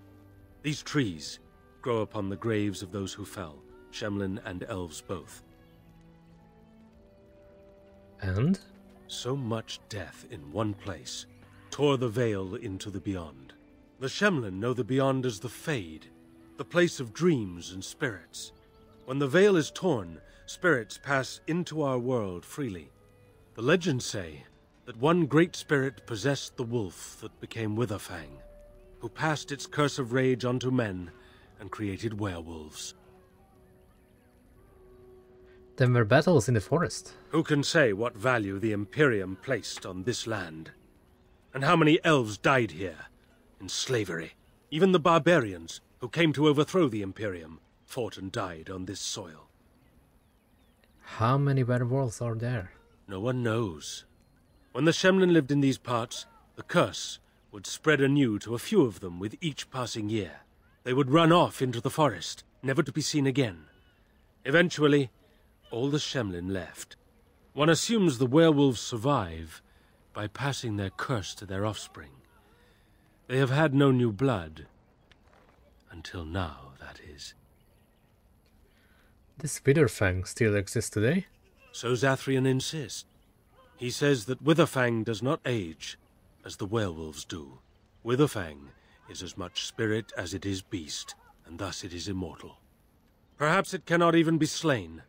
These trees grow upon the graves of those who fell, Shemlen and elves both. And? So much death in one place tore the veil into the beyond. The Shemlen know the beyond as the Fade, the place of dreams and spirits. When the veil is torn, spirits pass into our world freely. The legends say that one great spirit possessed the wolf that became Witherfang, who passed its curse of rage onto men and created werewolves. There were battles in the forest. Who can say what value the Imperium placed on this land? And how many elves died here in slavery. Even the barbarians who came to overthrow the Imperium fought and died on this soil. How many werewolves are there? No one knows. When the Shemlen lived in these parts, the curse would spread anew to a few of them with each passing year. They would run off into the forest, never to be seen again. Eventually, all the Shemlen left. One assumes the werewolves survive by passing their curse to their offspring. They have had no new blood. Until now, that is. This Witherfang still exists today? So Zathrian insists. He says that Witherfang does not age as the werewolves do. Witherfang is as much spirit as it is beast, and thus it is immortal. Perhaps it cannot even be slain.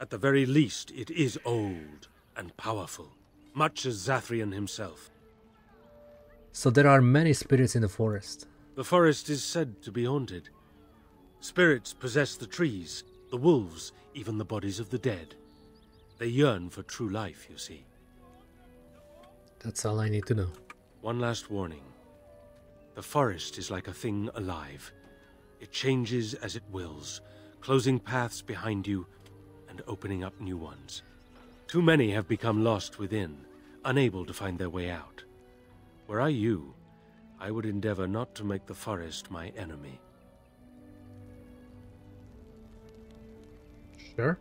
At the very least, it is old and powerful, much as Zathrian himself. So there are many spirits in the forest. The forest is said to be haunted. Spirits possess the trees, the wolves, even the bodies of the dead. They yearn for true life, you see. That's all I need to know. One last warning. The forest is like a thing alive. It changes as it wills, closing paths behind you and opening up new ones. Too many have become lost within, unable to find their way out. Were I you, I would endeavor not to make the forest my enemy. Sure.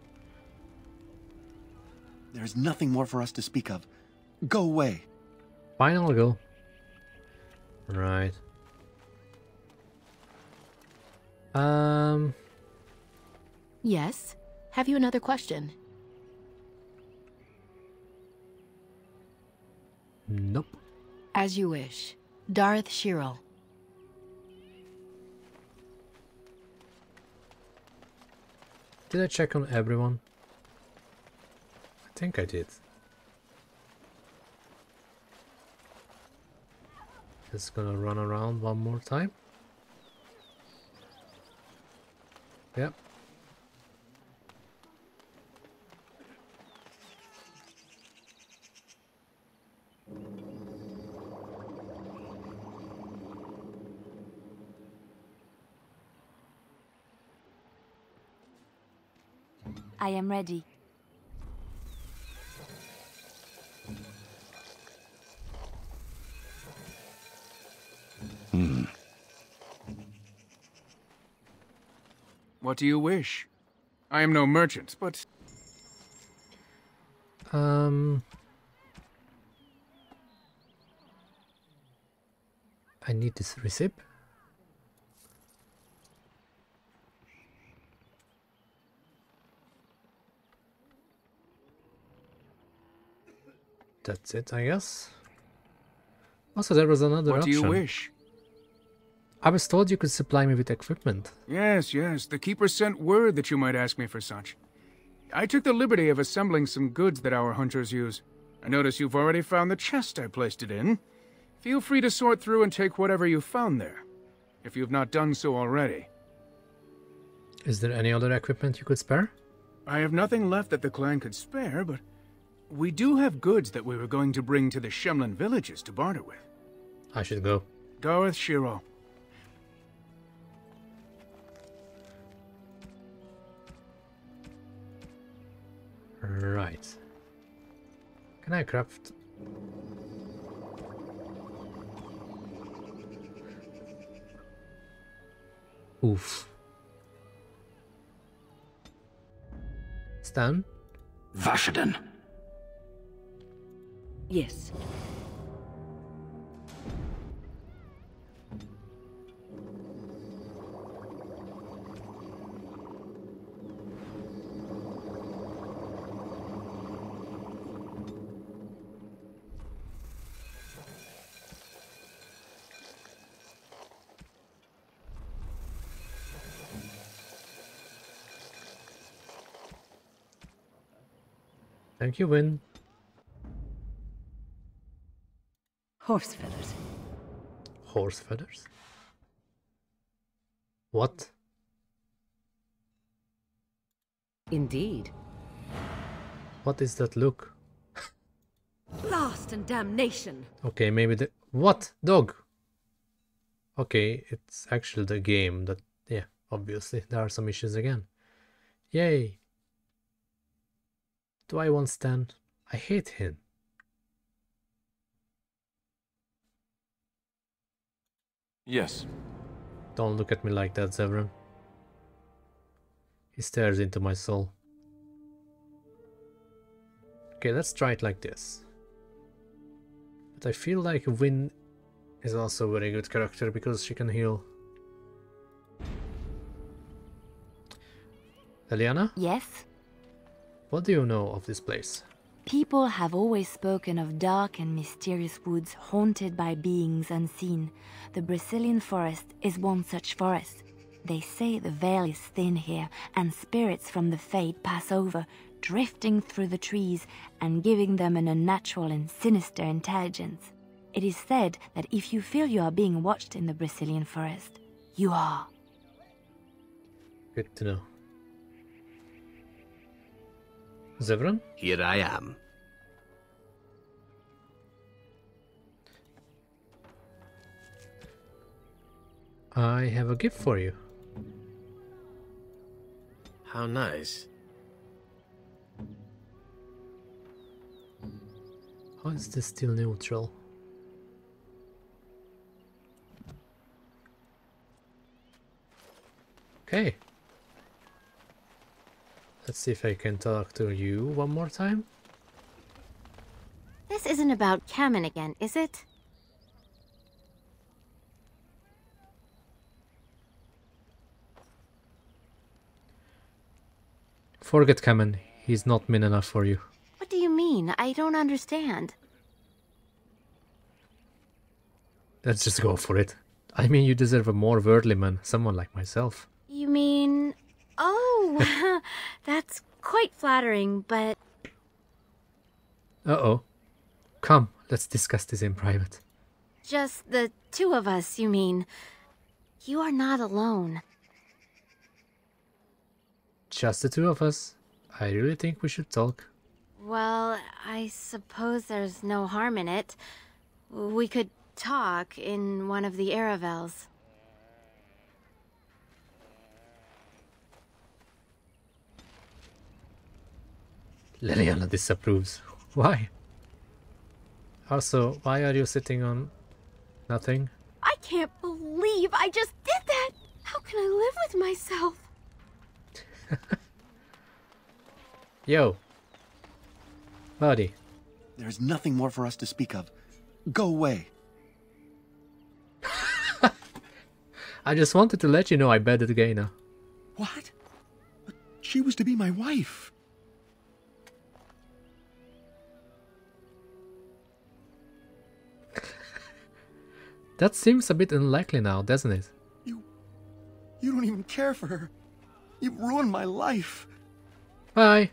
There is nothing more for us to speak of. Go away. Fine, I'll go. Right. Yes? Have you another question? Nope. As you wish. Darth Shirel. Did I check on everyone? I think I did. Just gonna run around one more time. Yep. I am ready. What do you wish? I am no merchant, but... I need this receipt. That's it, I guess. Also, there was another option. What do you wish? I was told you could supply me with equipment. Yes, yes. The Keeper sent word that you might ask me for such. I took the liberty of assembling some goods that our hunters use. I notice you've already found the chest I placed it in. Feel free to sort through and take whatever you found there, if you've not done so already. Is there any other equipment you could spare? I have nothing left that the clan could spare, but we do have goods that we were going to bring to the Shemlen villages to barter with. I should go. Darth Shirel. Right. Can I craft? Oof. Sten? Vashadin. Yes. Thank you, Wynne. Horse feathers. Horse feathers? What? Indeed. What is that look? Blast and damnation. Okay, maybe the... What? Dog? Okay, it's actually the game that, yeah, obviously there are some issues again. Yay! Do I want Sten? I hate him. Yes. Don't look at me like that, Zevran. He stares into my soul. Okay, let's try it like this. But I feel like Wynne is also a very good character because she can heal. Leliana? Yes? What do you know of this place? People have always spoken of dark and mysterious woods haunted by beings unseen. The Brecilian Forest is one such forest. They say the veil is thin here, and spirits from the Fade pass over, drifting through the trees and giving them an unnatural and sinister intelligence. It is said that if you feel you are being watched in the Brecilian Forest, you are. Good to know. Zevran? Here I am. I have a gift for you. How nice. How is this still neutral? Okay. Let's see if I can talk to you one more time. This isn't about Cammen again, is it? Forget Cammen. He's not mean enough for you. What do you mean? I don't understand. Let's just go for it. I mean, you deserve a more worldly man, someone like myself. You mean... Oh, that's quite flattering, but... Uh-oh. Come, let's discuss this in private. Just the two of us, you mean. You are not alone. Just the two of us. I really think we should talk. Well, I suppose there's no harm in it. We could talk in one of the Aravels. Leliana disapproves. Why? Also, why are you sitting on nothing? I can't believe I just did that! How can I live with myself? Yo. Buddy. There's nothing more for us to speak of. Go away. I just wanted to let you know I bedded Gheyna. What? She was to be my wife. That seems a bit unlikely now, doesn't it? You don't even care for her. You've ruined my life. Bye.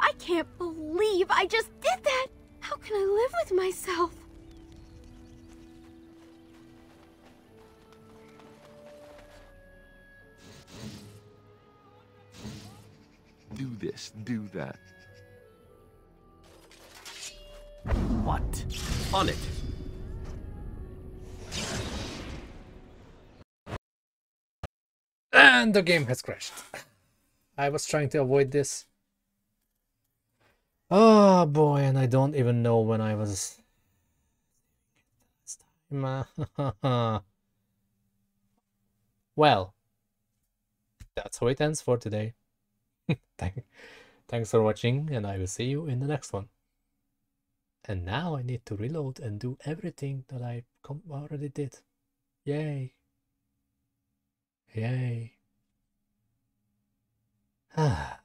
I can't believe I just did that. How can I live with myself? Do this, do that. What? On it. And the game has crashed. I was trying to avoid this. Oh boy, and I don't even know when I was... Well, that's how it ends for today. Thanks for watching, and I will see you in the next one. And now I need to reload and do everything that I already did. Yay. Yay. Ah.